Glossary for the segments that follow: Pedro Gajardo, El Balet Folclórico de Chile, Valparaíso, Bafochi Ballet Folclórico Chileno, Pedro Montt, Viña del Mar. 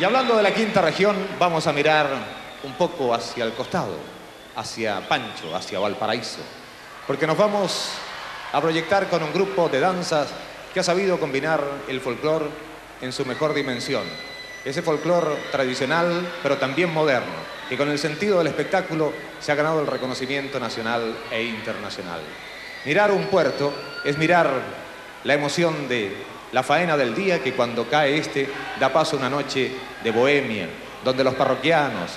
Y hablando de la quinta región, vamos a mirar un poco hacia el costado, hacia Pancho, hacia Valparaíso, porque nos vamos a proyectar con un grupo de danzas que ha sabido combinar el folclore en su mejor dimensión. Ese folclore tradicional, pero también moderno, que con el sentido del espectáculo se ha ganado el reconocimiento nacional e internacional. Mirar un puerto es mirar la emoción de la faena del día, que cuando cae este da paso a una noche de bohemia, donde los parroquianos,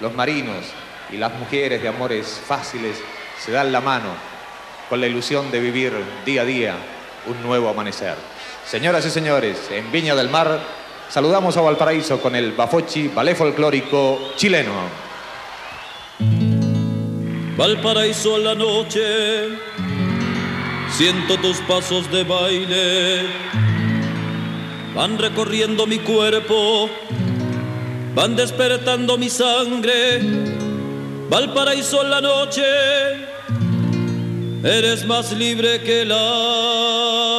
los marinos y las mujeres de amores fáciles se dan la mano con la ilusión de vivir día a día un nuevo amanecer. Señoras y señores, en Viña del Mar saludamos a Valparaíso con el Bafochi Ballet Folclórico Chileno. Valparaíso, en la noche siento tus pasos de baile, van recorriendo mi cuerpo, van despertando mi sangre. Valparaíso, en la noche eres más libre que el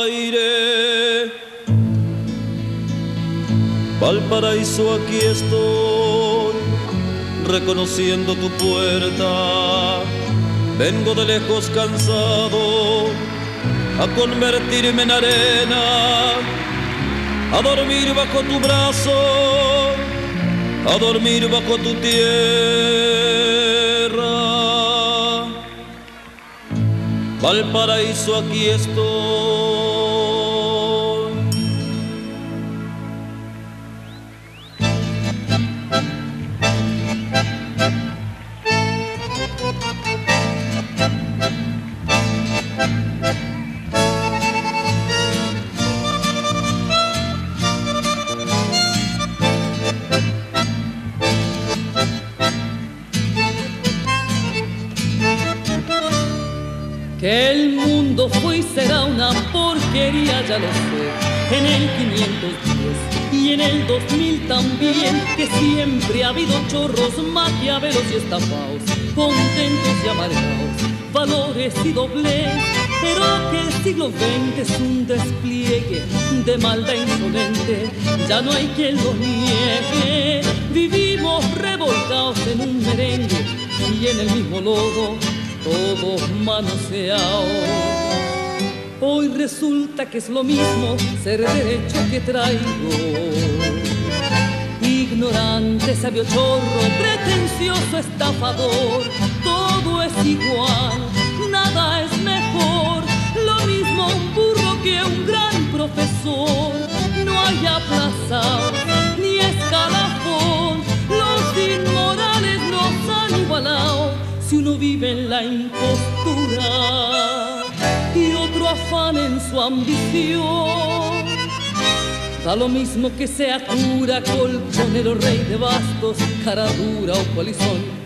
aire. Valparaíso, aquí estoy, reconociendo tu puerta. Vengo de lejos cansado, a convertirme en arena, a dormir bajo tu brazo, a dormir bajo tu tierra. Valparaíso, aquí estoy. Que el mundo fue y será una porquería, ya lo sé, en el 510 y en el 2000 también, que siempre ha habido chorros, maquiavelos y estafados, contentos y amargados, valores y doblez, pero que el siglo XX es un despliegue de maldad insolente, ya no hay quien lo niegue. Vivimos revolcados en un merengue y en el mismo lodo, todos manoseados. Hoy resulta que es lo mismo ser derecho que traidor, ignorante, sabio chorro, pretencioso, estafador. Todo es igual, nada es mejor, lo mismo un burro que un gran profesor. No hay aplazado ni escalafón, los inmorales nos han igualado. Si uno vive en la impostura y otro afana en su ambición, da lo mismo que sea cura, colchonero, rey de bastos, cara dura o polizón.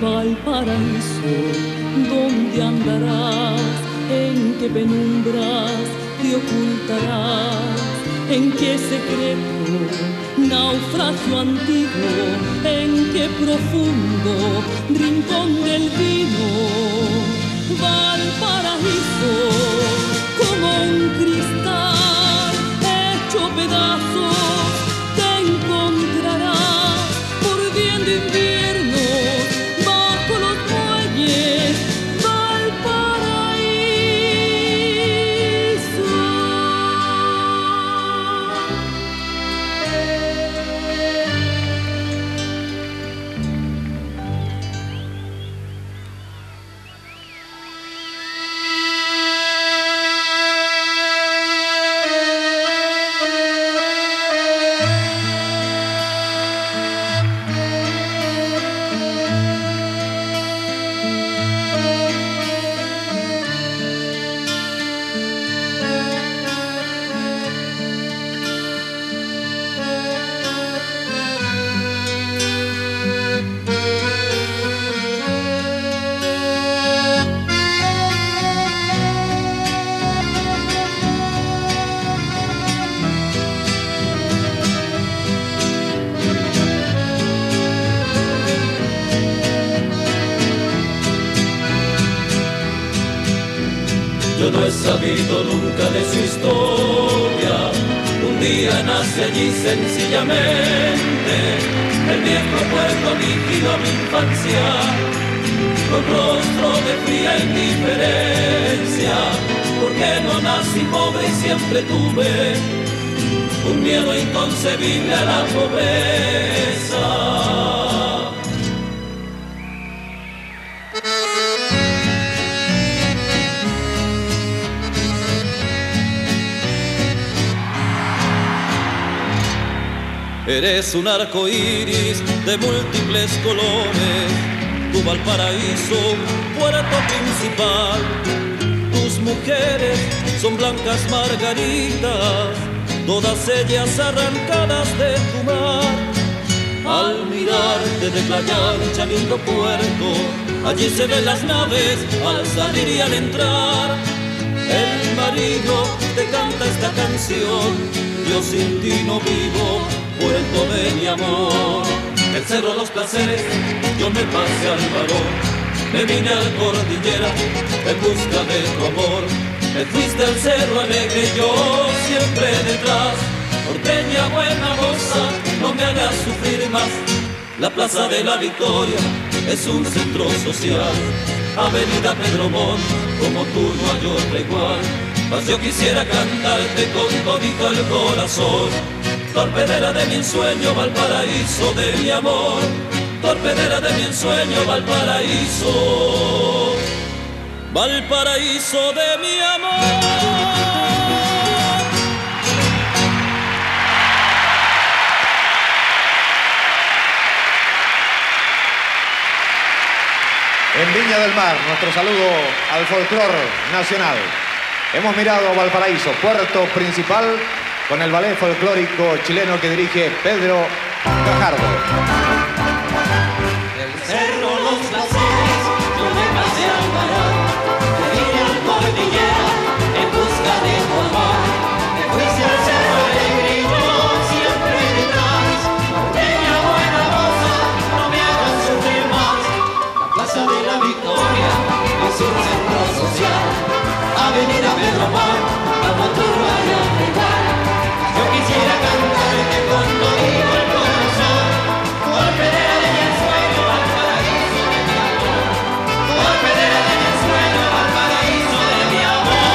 Valparaíso, ¿dónde andarás? ¿En qué penumbras te ocultarás? ¿En qué secreto, naufragio antiguo? ¿En qué profundo rincón del vino? Valparaíso, como un cristal hecho pedazos, te encontrarás volviendo invierno. olvido nunca de su historia. Un día nace allí sencillamente el viejo pueblo líquido a mi infancia, con rostro de fría indiferencia, porque no nací pobre y siempre tuve un miedo inconcebible a la pobreza. Eres un arco iris de múltiples colores, tu Valparaíso, puerto principal. Tus mujeres son blancas margaritas, todas ellas arrancadas de tu mar. Al mirarte de la lancha, lindo puerto, allí se ven las naves al salir y al entrar. El marino te canta esta canción, yo sin ti no vivo, puerto de mi amor. El cerro los placeres, yo me pasé al valor, me vine a la cordillera en busca de tu amor. Me fuiste al cerro alegre, yo siempre detrás. Orteña buena moza, no me hagas sufrir más. La plaza de la Victoria es un centro social. Avenida Pedro Montt, como tú no hay otra igual. Mas yo quisiera cantarte con todito el corazón. Torpedera de mi ensueño, Valparaíso de mi amor. Torpedera de mi ensueño, Valparaíso. Valparaíso de mi amor. En Viña del Mar, nuestro saludo al folclor nacional. Hemos mirado a Valparaíso, puerto principal, con el ballet folclórico chileno que dirige Pedro Gajardo. El cerro los placeres, yo me pasé al valor, me vine al cordillera en busca de tu amor. Me fuiste al cerro alegre y yo siempre detrás. Orteña buena moza, no me hagas sufrir más. La plaza de la Victoria es un centro social. Avenida Pedro Montt, como tú no hay otra igual. Yo quisiera cantarte con todo el corazón. Torpedera de mi ensueño, Valparaíso de mi amor. Torpedera de mi ensueño, Valparaíso de mi amor.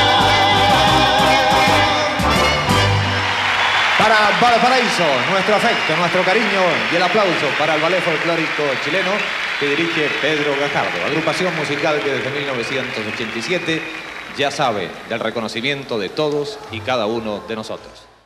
Para Valparaíso, nuestro afecto, nuestro cariño y el aplauso para el ballet folclórico chileno que dirige Pedro Gajardo. Agrupación musical que desde 1987 ya sabe del reconocimiento de todos y cada uno de nosotros.